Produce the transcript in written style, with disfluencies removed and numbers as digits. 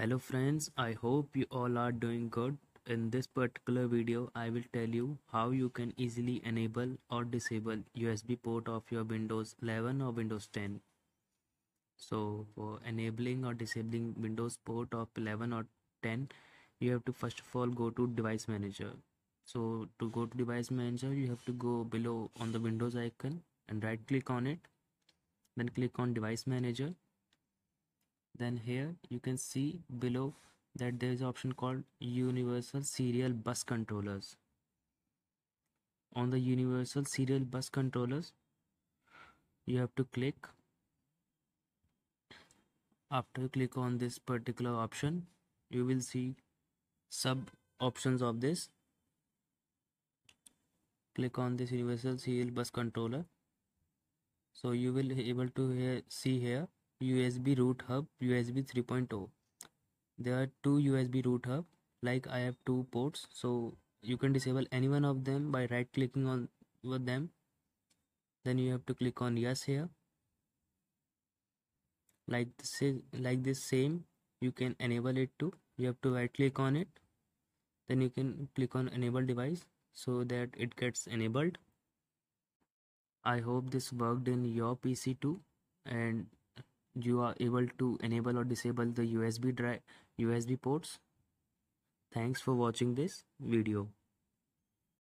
Hello friends, I hope you all are doing good. In this particular video, I will tell you how you can easily enable or disable USB port of your Windows 11 or Windows 10. So for enabling or disabling Windows port of 11 or 10, you have to first of all go to Device Manager. So to go to Device Manager, you have to go below on the Windows icon and right click on it. Then click on Device Manager. Then here you can see below that there is an option called Universal Serial Bus Controllers. On the Universal Serial Bus Controllers, you have to click. After you click on this particular option, you will see sub options of this. Click on this Universal Serial Bus Controller. So you will be able to see here USB Root Hub, USB 3.0. There are two USB Root Hub. Like I have two ports, so you can disable any one of them by right clicking on them. Then you have to click on yes here. Like this same, you can enable it too. You have to right click on it. Then you can click on enable device so that it gets enabled. I hope this worked in your PC too, and you are able to enable or disable the USB ports. Thanks for watching this video.